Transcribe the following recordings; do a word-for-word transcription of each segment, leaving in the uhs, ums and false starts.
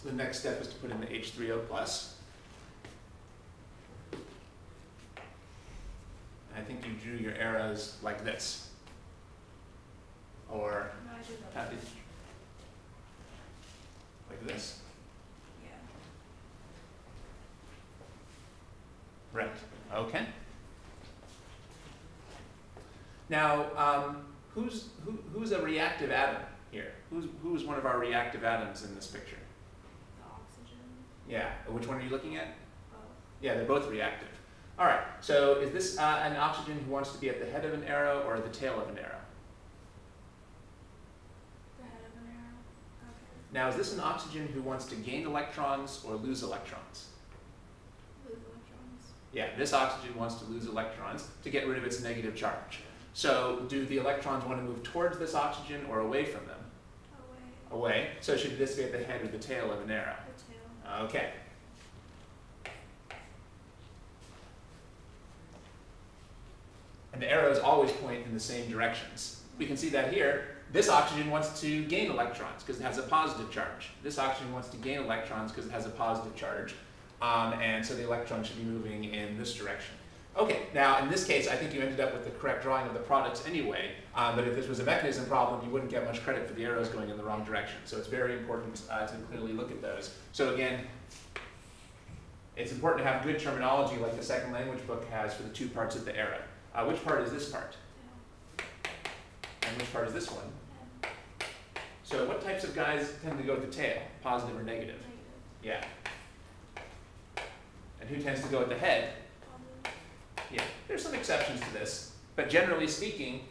So the next step is to put in the H three O plus. I think you drew your arrows like this. Or no, I didn't. How did you? Like this. Yeah. Right. Okay. Now, um, who's who, who's a reactive atom here? Who's who's one of our reactive atoms in this picture? The oxygen. Yeah. Which one are you looking at? Both. Yeah, they're both reactive. All right. So, is this uh, an oxygen who wants to be at the head of an arrow or the tail of an arrow? The head of an arrow. Okay. Now, is this an oxygen who wants to gain electrons or lose electrons? Lose electrons. Yeah. This oxygen wants to lose electrons to get rid of its negative charge. So do the electrons want to move towards this oxygen or away from them? Away. Away. So should this be at the head or the tail of an arrow? The tail. Okay. And the arrows always point in the same directions. We can see that here. This oxygen wants to gain electrons because it has a positive charge. This oxygen wants to gain electrons because it has a positive charge. Um, and so the electrons should be moving in this direction. Okay, now in this case, I think you ended up with the correct drawing of the products anyway, um, but if this was a mechanism problem, you wouldn't get much credit for the arrows going in the wrong direction. So it's very important uh, to clearly look at those. So again, it's important to have good terminology like the second language book has for the two parts of the arrow. Uh, which part is this part? And which part is this one? So what types of guys tend to go with the tail, positive or negative? Yeah. And who tends to go with the head? Yeah, there's some exceptions to this, but generally speaking,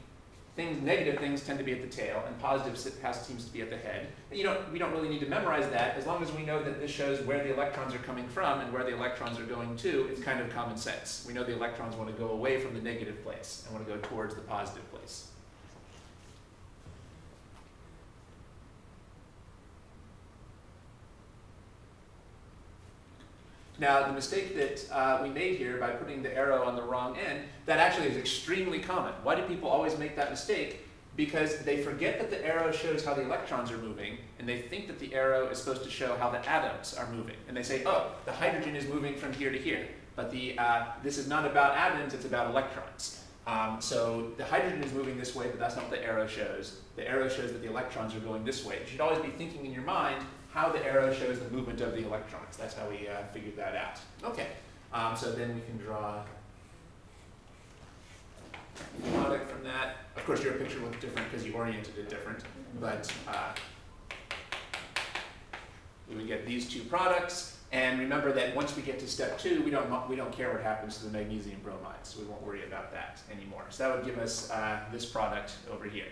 things, negative things tend to be at the tail, and positive seems to be at the head. And you don't, we don't really need to memorize that. As long as we know that this shows where the electrons are coming from and where the electrons are going to, it's kind of common sense. We know the electrons want to go away from the negative place and want to go towards the positive place. Now, the mistake that uh, we made here by putting the arrow on the wrong end, that actually is extremely common. Why do people always make that mistake? Because they forget that the arrow shows how the electrons are moving, and they think that the arrow is supposed to show how the atoms are moving. And they say, oh, the hydrogen is moving from here to here. But the, uh, this is not about atoms, it's about electrons. Um, so the hydrogen is moving this way, but that's not what the arrow shows. The arrow shows that the electrons are going this way. You should always be thinking in your mind how the arrow shows the movement of the electrons. That's how we uh, figured that out. Okay, um, so then we can draw a product from that. Of course, your picture looked different because you oriented it different, but uh, we would get these two products. And remember that once we get to step two, we don't we don't care what happens to the magnesium bromide, so we won't worry about that anymore. So that would give us uh, this product over here.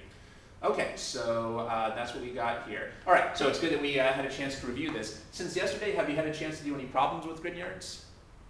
Okay, so uh, that's what we got here. All right, so it's good that we uh, had a chance to review this. Since yesterday, have you had a chance to do any problems with Grignards?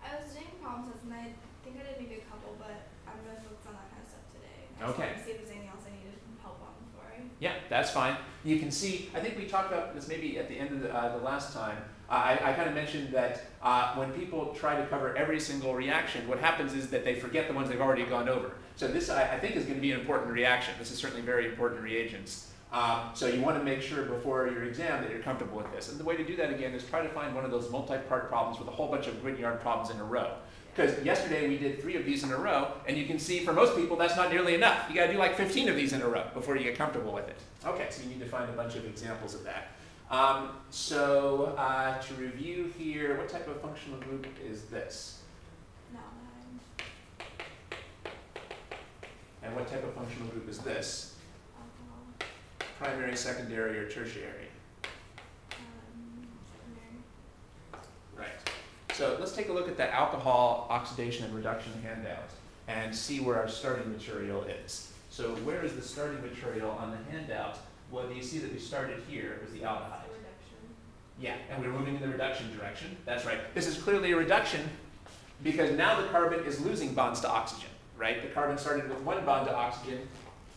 I was doing problems with, and I think I did maybe a couple, but I'm going to focus on that kind of stuff today. I just okay. Want to see if there's anything else I needed help on before. I... Yeah, that's fine. You can see, I think we talked about this maybe at the end of the, uh, the last time. Uh, I, I kind of mentioned that uh, when people try to cover every single reaction, what happens is that they forget the ones they've already gone over. So this, I, I think, is going to be an important reaction. This is certainly very important reagents. Uh, so you want to make sure before your exam that you're comfortable with this. And the way to do that, again, is try to find one of those multi-part problems with a whole bunch of Grignard problems in a row. Because yesterday we did three of these in a row, and you can see for most people that's not nearly enough. You got to do like fifteen of these in a row before you get comfortable with it. Okay, so you need to find a bunch of examples of that. Um, so uh, to review here, what type of functional group is this? Malide. And what type of functional group is this? Alcohol. Primary, secondary, or tertiary? Um, secondary. Right. So let's take a look at the alcohol oxidation and reduction handout and see where our starting material is. So where is the starting material on the handout? Well, you see that we started here was the aldehyde. Yeah, and we're moving in the reduction direction. That's right. This is clearly a reduction because now the carbon is losing bonds to oxygen, right? The carbon started with one bond to oxygen,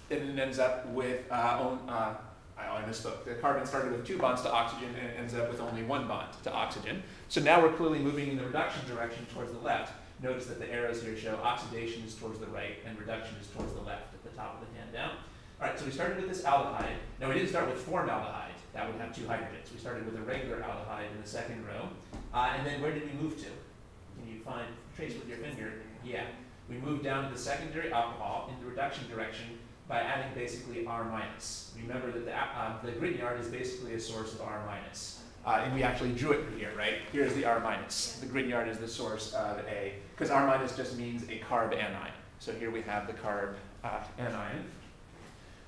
then it ends up with, uh, own, uh, I misspoke. The carbon started with two bonds to oxygen and it ends up with only one bond to oxygen. So now we're clearly moving in the reduction direction towards the left. Notice that the arrows here show oxidation is towards the right and reduction is towards the left at the top of the handout. All right, so we started with this aldehyde. Now, we didn't start with formaldehyde. that would have two hydrogens. We started with a regular aldehyde in the second row. Uh, and then where did we move to? Can you find, trace with your finger? Yeah. We moved down to the secondary alcohol in the reduction direction by adding basically R minus. Remember that the, uh, the Grignard is basically a source of R minus. Uh, and we actually drew it from here, right? Here's the R minus. The Grignard is the source of a, because R minus just means a carb anion. So here we have the carb uh, anion.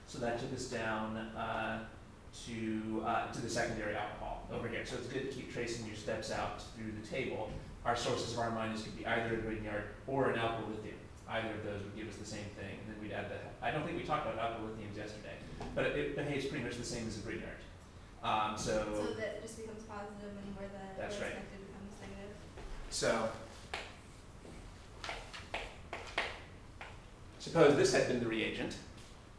So that took us down uh, to, uh, to the secondary alcohol over here. So it's good to keep tracing your steps out through the table. Our sources of R minus could be either a Grignard or an alkyl lithium. Either of those would give us the same thing, and then we'd add that. I don't think we talked about alkyl lithiums yesterday, but it, it behaves pretty much the same as a Grignard. Um, so, so that it just becomes positive, and where the that's right. Connected becomes negative. So suppose this had been the reagent.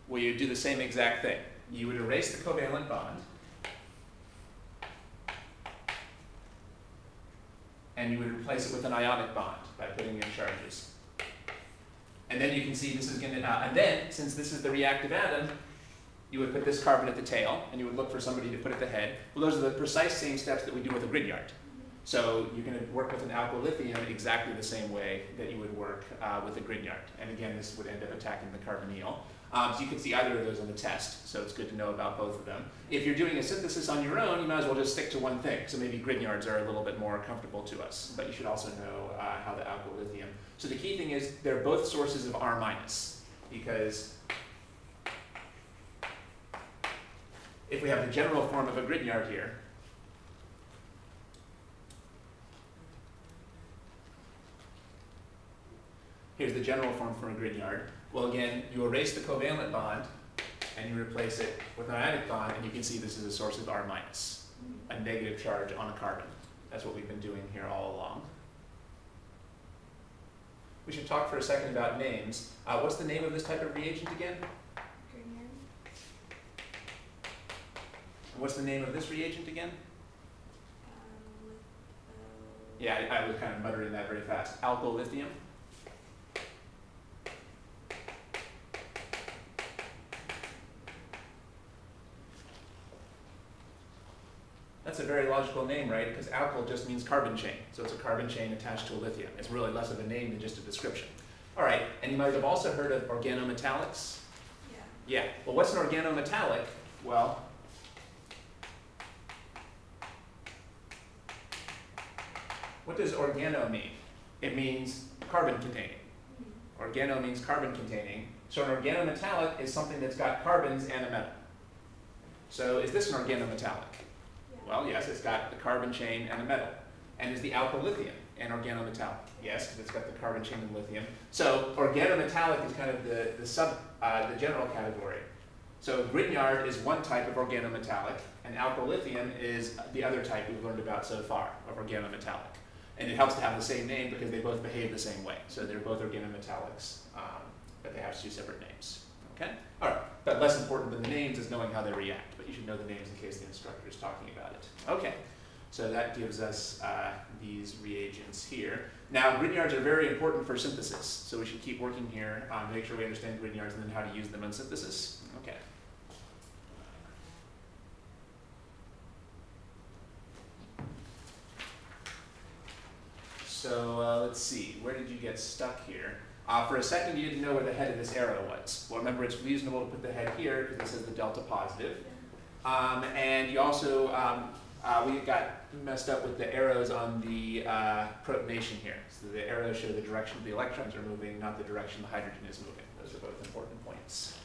Well, you'd do the same exact thing. You would erase the covalent bond, and you would replace it with an ionic bond by putting in charges. And then you can see this is going to, uh, and then, since this is the reactive atom, you would put this carbon at the tail, and you would look for somebody to put at the head. Well, those are the precise same steps that we do with a Grignard. So you're going to work with an alkyl lithium exactly the same way that you would work uh, with a Grignard. And again, this would end up attacking the carbonyl. Um, so you can see either of those in the test, so it's good to know about both of them. If you're doing a synthesis on your own, you might as well just stick to one thing. So maybe Grignards are a little bit more comfortable to us, but you should also know uh, how the alkyl lithium. So the key thing is they're both sources of R minus, because if we have the general form of a Grignard here, here's the general form for a Grignard. Well, again, you erase the covalent bond, and you replace it with an ionic bond, and you can see this is a source of R minus, a negative charge on a carbon. That's what we've been doing here all along. We should talk for a second about names. Uh, what's the name of this type of reagent again? Grignard. What's the name of this reagent again? Um, yeah, I, I was kind of muttering that very fast. Alkyl lithium. That's a very logical name, right? Because alkyl just means carbon chain. So it's a carbon chain attached to a lithium. It's really less of a name than just a description. All right, and you might have also heard of organometallics. Yeah. Yeah. Well, what's an organometallic? Well, what does organo mean? It means carbon-containing. Organo means carbon-containing. So an organometallic is something that's got carbons and a metal. So is this an organometallic? Well, yes, it's got the carbon chain and a metal. And is the alkyl lithium an organometallic? Yes, because it's got the carbon chain and lithium. So organometallic is kind of the, the, sub, uh, the general category. So Grignard is one type of organometallic, and alkyl lithium is the other type we've learned about so far of organometallic. And it helps to have the same name because they both behave the same way. So they're both organometallics, um, but they have two separate names. Okay? All right, but less important than the names is knowing how they react. But you should know the names in case the instructor is talking about it. Okay, so that gives us uh, these reagents here. Now, Grignards are very important for synthesis, so we should keep working here, um, make sure we understand Grignards and then how to use them in synthesis. Okay. So uh, let's see, where did you get stuck here? Uh, for a second, you didn't know where the head of this arrow was. Well, remember, it's reasonable to put the head here because this is the delta positive. Um, and you also, um, uh, we got messed up with the arrows on the uh, protonation here. So the arrows show the direction the electrons are moving, not the direction the hydrogen is moving. Those are both important points.